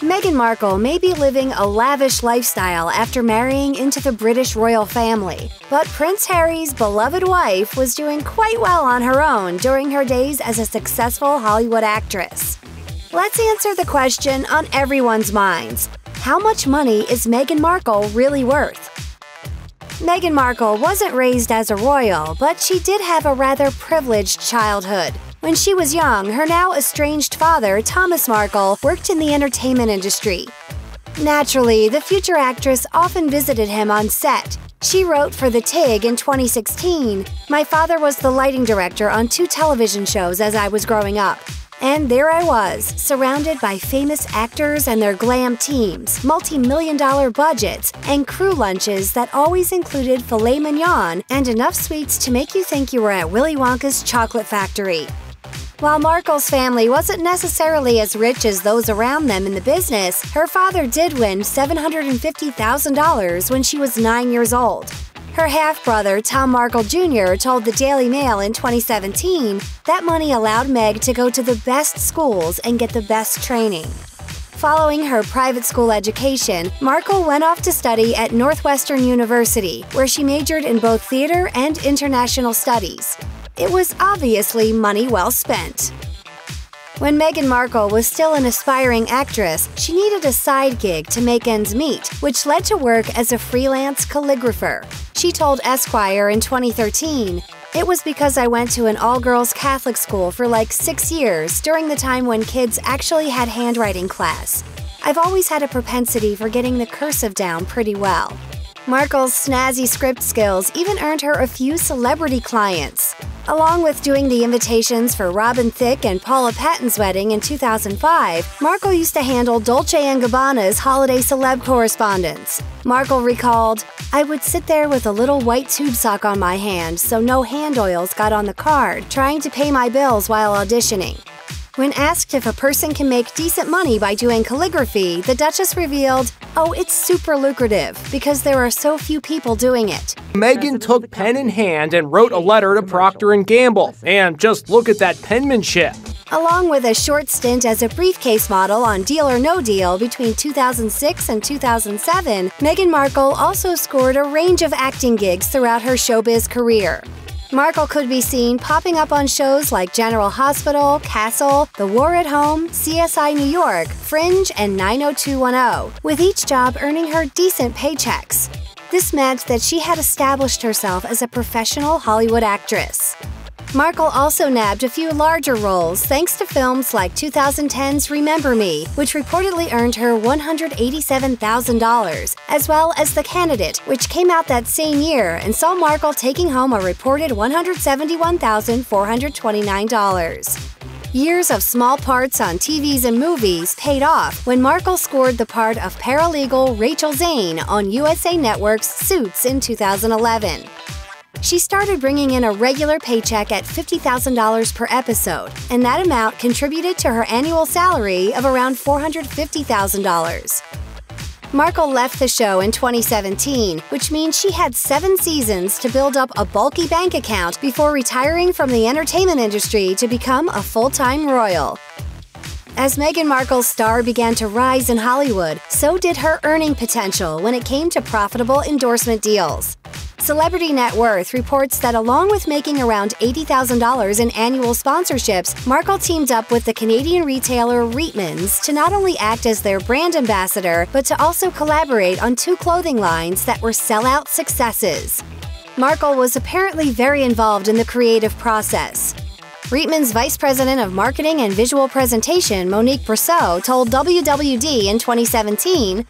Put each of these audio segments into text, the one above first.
Meghan Markle may be living a lavish lifestyle after marrying into the British royal family, but Prince Harry's beloved wife was doing quite well on her own during her days as a successful Hollywood actress. Let's answer the question on everyone's minds. How much money is Meghan Markle really worth? Meghan Markle wasn't raised as a royal, but she did have a rather privileged childhood. When she was young, her now-estranged father, Thomas Markle, worked in the entertainment industry. Naturally, the future actress often visited him on set. She wrote for The Tig in 2016, "My father was the lighting director on 2 television shows as I was growing up. And there I was, surrounded by famous actors and their glam teams, multi-million-dollar budgets, and crew lunches that always included filet mignon and enough sweets to make you think you were at Willy Wonka's chocolate factory." While Markle's family wasn't necessarily as rich as those around them in the business, her father did win $750,000 when she was 9 years old. Her half-brother, Tom Markle Jr., told the Daily Mail in 2017 that money allowed Meg to go to the best schools and get the best training. Following her private school education, Markle went off to study at Northwestern University, where she majored in both theater and international studies. It was obviously money well spent. When Meghan Markle was still an aspiring actress, she needed a side gig to make ends meet, which led to work as a freelance calligrapher. She told Esquire in 2013, "It was because I went to an all-girls Catholic school for like 6 years during the time when kids actually had handwriting class. I've always had a propensity for getting the cursive down pretty well." Markle's snazzy script skills even earned her a few celebrity clients. Along with doing the invitations for Robin Thicke and Paula Patton's wedding in 2005, Markle used to handle Dolce & Gabbana's holiday celeb correspondence. Markle recalled, "I would sit there with a little white tube sock on my hand so no hand oils got on the card, trying to pay my bills while auditioning." When asked if a person can make decent money by doing calligraphy, the Duchess revealed, "Oh, it's super lucrative, because there are so few people doing it." Meghan took pen in hand and wrote a letter to Procter and Gamble, and just look at that penmanship. Along with a short stint as a briefcase model on Deal or No Deal between 2006 and 2007, Meghan Markle also scored a range of acting gigs throughout her showbiz career. Markle could be seen popping up on shows like General Hospital, Castle, The War at Home, CSI New York, Fringe, and 90210, with each job earning her decent paychecks. This meant that she had established herself as a professional Hollywood actress. Markle also nabbed a few larger roles thanks to films like 2010's Remember Me, which reportedly earned her $187,000, as well as The Candidate, which came out that same year and saw Markle taking home a reported $171,429. Years of small parts on TVs and movies paid off when Markle scored the part of paralegal Rachel Zane on USA Network's Suits in 2011. She started bringing in a regular paycheck at $50,000 per episode, and that amount contributed to her annual salary of around $450,000. Markle left the show in 2017, which means she had 7 seasons to build up a bulky bank account before retiring from the entertainment industry to become a full-time royal. As Meghan Markle's star began to rise in Hollywood, so did her earning potential when it came to profitable endorsement deals. Celebrity Net Worth reports that along with making around $80,000 in annual sponsorships, Markle teamed up with the Canadian retailer Reitmans to not only act as their brand ambassador, but to also collaborate on 2 clothing lines that were sellout successes. Markle was apparently very involved in the creative process. Reitmans Vice President of Marketing and Visual Presentation Monique Brousseau told WWD in 2017,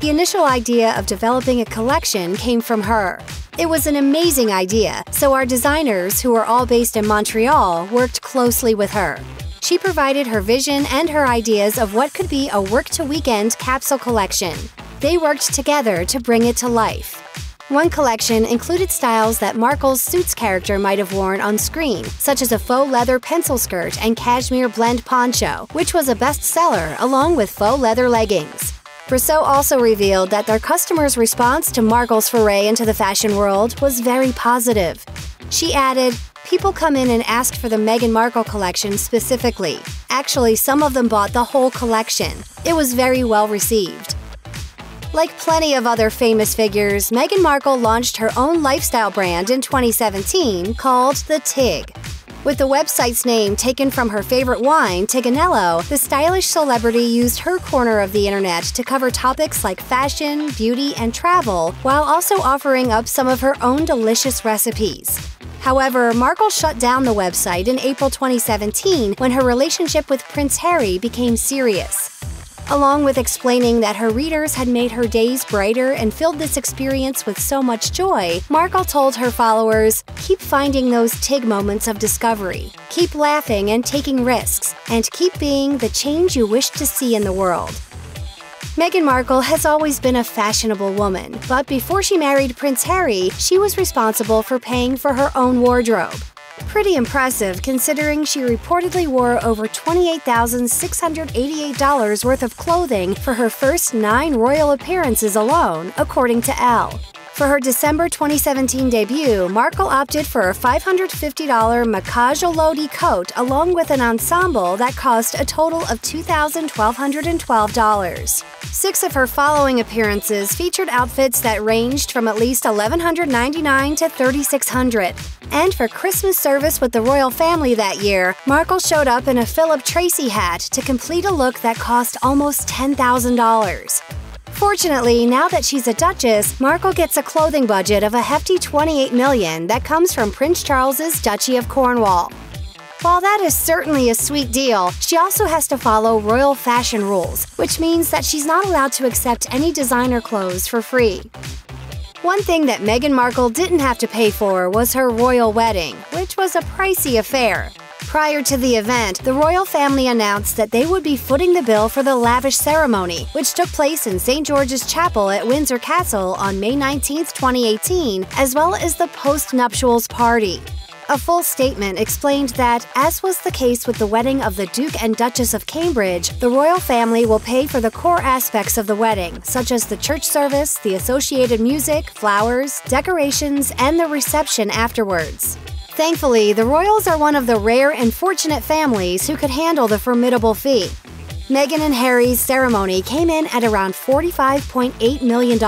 "The initial idea of developing a collection came from her. It was an amazing idea, so our designers, who are all based in Montreal, worked closely with her. She provided her vision and her ideas of what could be a work-to-weekend capsule collection. They worked together to bring it to life." One collection included styles that Markle's Suits character might have worn on screen, such as a faux leather pencil skirt and cashmere blend poncho, which was a bestseller along with faux leather leggings. Brousseau also revealed that their customers' response to Markle's foray into the fashion world was very positive. She added, People come in and ask for the Meghan Markle collection specifically. Actually, some of them bought the whole collection. It was very well received. Like plenty of other famous figures, Meghan Markle launched her own lifestyle brand in 2017 called The Tig. With the website's name taken from her favorite wine, Tignanello, the stylish celebrity used her corner of the internet to cover topics like fashion, beauty, and travel, while also offering up some of her own delicious recipes. However, Markle shut down the website in April 2017 when her relationship with Prince Harry became serious. Along with explaining that her readers had made her days brighter and filled this experience with so much joy, Markle told her followers, "Keep finding those Tig moments of discovery. Keep laughing and taking risks, and keep being the change you wish to see in the world." Meghan Markle has always been a fashionable woman, but before she married Prince Harry, she was responsible for paying for her own wardrobe. Pretty impressive considering she reportedly wore over $28,688 worth of clothing for her first 9 royal appearances alone, according to Elle. For her December 2017 debut, Markle opted for a $550 Macajo Lodi coat along with an ensemble that cost a total of $2,112. 6 of her following appearances featured outfits that ranged from at least $1,199 to $3,600. And for Christmas service with the royal family that year, Markle showed up in a Philip Tracy hat to complete a look that cost almost $10,000. Fortunately, now that she's a duchess, Markle gets a clothing budget of a hefty $28 million that comes from Prince Charles's Duchy of Cornwall. While that is certainly a sweet deal, she also has to follow royal fashion rules, which means that she's not allowed to accept any designer clothes for free. One thing that Meghan Markle didn't have to pay for was her royal wedding, which was a pricey affair. Prior to the event, the royal family announced that they would be footing the bill for the lavish ceremony, which took place in St. George's Chapel at Windsor Castle on May 19, 2018, as well as the post-nuptials party. A full statement explained that, as was the case with the wedding of the Duke and Duchess of Cambridge, the royal family will pay for the core aspects of the wedding, such as the church service, the associated music, flowers, decorations, and the reception afterwards. Thankfully, the royals are one of the rare and fortunate families who could handle the formidable fee. Meghan and Harry's ceremony came in at around $45.8 million.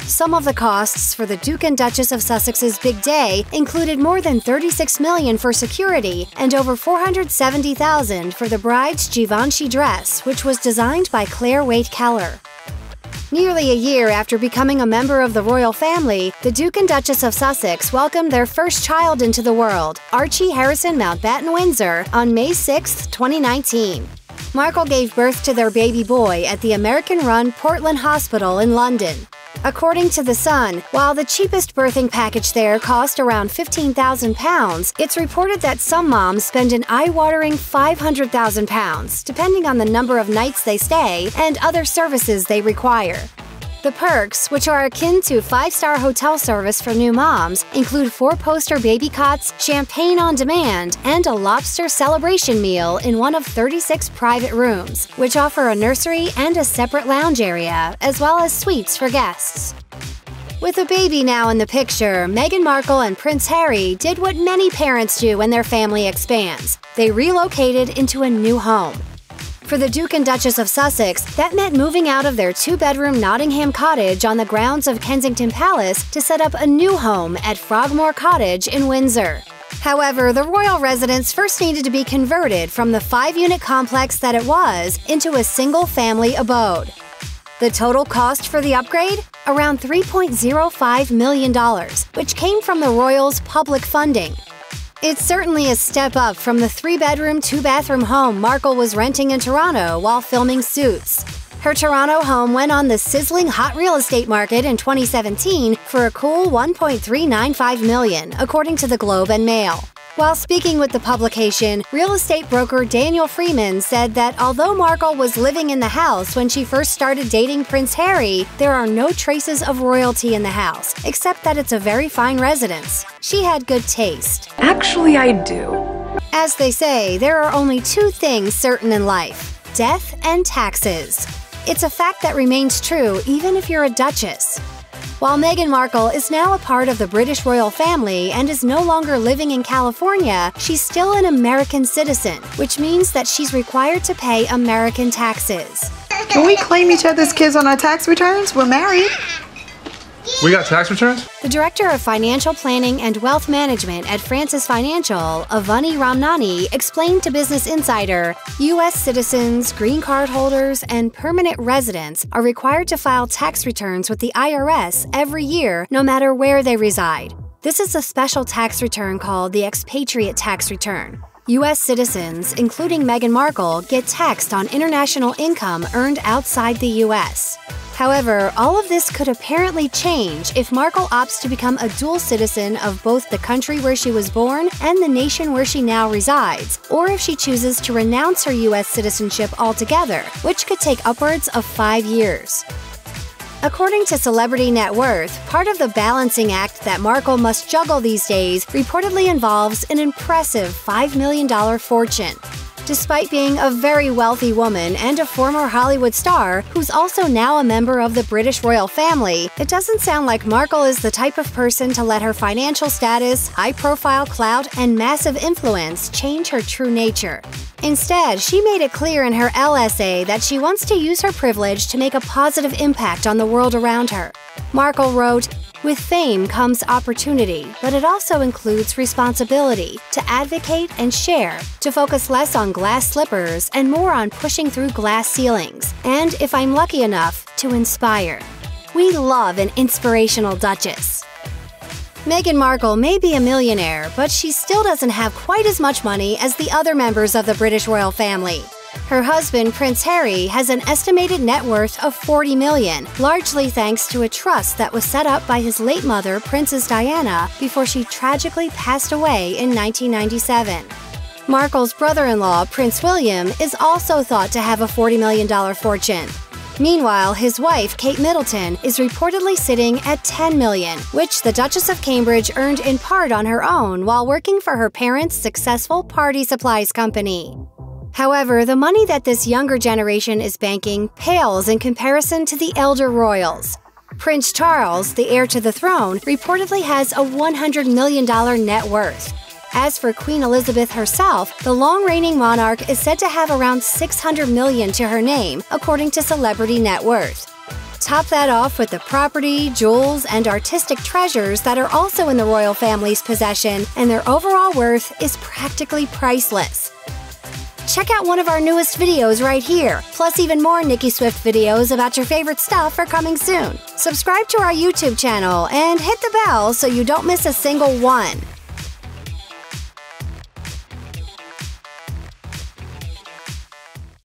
Some of the costs for the Duke and Duchess of Sussex's big day included more than $36 million for security and over $470,000 for the bride's Givenchy dress, which was designed by Claire Waite Keller. Nearly a year after becoming a member of the royal family, the Duke and Duchess of Sussex welcomed their first child into the world, Archie Harrison Mountbatten-Windsor, on May 6, 2019. Markle gave birth to their baby boy at the American-run Portland Hospital in London. According to The Sun, while the cheapest birthing package there cost around £15,000, it's reported that some moms spend an eye-watering £500,000, depending on the number of nights they stay and other services they require. The perks, which are akin to five-star hotel service for new moms, include 4-poster baby cots, champagne on demand, and a lobster celebration meal in one of 36 private rooms, which offer a nursery and a separate lounge area, as well as suites for guests. With a baby now in the picture, Meghan Markle and Prince Harry did what many parents do when their family expands. They relocated into a new home. For the Duke and Duchess of Sussex, that meant moving out of their 2-bedroom Nottingham cottage on the grounds of Kensington Palace to set up a new home at Frogmore Cottage in Windsor. However, the royal residence first needed to be converted from the 5-unit complex that it was into a single-family abode. The total cost for the upgrade? Around $3.05 million, which came from the royals' public funding. It's certainly a step up from the 3-bedroom, 2-bathroom home Markle was renting in Toronto while filming Suits. Her Toronto home went on the sizzling hot real estate market in 2017 for a cool $1.395 million, according to the Globe and Mail. While speaking with the publication, real estate broker Daniel Freeman said that although Markle was living in the house when she first started dating Prince Harry, there are no traces of royalty in the house, except that it's a very fine residence. She had good taste. Actually, I do. As they say, there are only 2 things certain in life: death and taxes. It's a fact that remains true even if you're a duchess. While Meghan Markle is now a part of the British royal family and is no longer living in California, she's still an American citizen, which means that she's required to pay American taxes. Can we claim each other's kids on our tax returns? We're married. We got tax returns? The director of financial planning and wealth management at Francis Financial, Avani Ramnani, explained to Business Insider, U.S. citizens, green card holders, and permanent residents are required to file tax returns with the IRS every year, no matter where they reside. This is a special tax return called the expatriate tax return. U.S. citizens, including Meghan Markle, get taxed on international income earned outside the U.S. However, all of this could apparently change if Markle opts to become a dual citizen of both the country where she was born and the nation where she now resides, or if she chooses to renounce her U.S. citizenship altogether, which could take upwards of 5 years. According to Celebrity Net Worth, part of the balancing act that Markle must juggle these days reportedly involves an impressive $5 million fortune. Despite being a very wealthy woman and a former Hollywood star, who's also now a member of the British royal family, it doesn't sound like Markle is the type of person to let her financial status, high-profile clout, and massive influence change her true nature. Instead, she made it clear in her LSA that she wants to use her privilege to make a positive impact on the world around her. Markle wrote, "With fame comes opportunity, but it also includes responsibility to advocate and share, to focus less on glass slippers and more on pushing through glass ceilings, and, if I'm lucky enough, to inspire. We love an inspirational duchess." Meghan Markle may be a millionaire, but she still doesn't have quite as much money as the other members of the British royal family. Her husband, Prince Harry, has an estimated net worth of $40 million, largely thanks to a trust that was set up by his late mother, Princess Diana, before she tragically passed away in 1997. Markle's brother-in-law, Prince William, is also thought to have a $40 million fortune. Meanwhile, his wife, Kate Middleton, is reportedly sitting at $10 million, which the Duchess of Cambridge earned in part on her own while working for her parents' successful party supplies company. However, the money that this younger generation is banking pales in comparison to the elder royals. Prince Charles, the heir to the throne, reportedly has a $100 million net worth. As for Queen Elizabeth herself, the long-reigning monarch is said to have around $600 million to her name, according to Celebrity Net Worth. Top that off with the property, jewels, and artistic treasures that are also in the royal family's possession, and their overall worth is practically priceless. Check out one of our newest videos right here! Plus, even more Nicki Swift videos about your favorite stuff are coming soon. Subscribe to our YouTube channel and hit the bell so you don't miss a single one.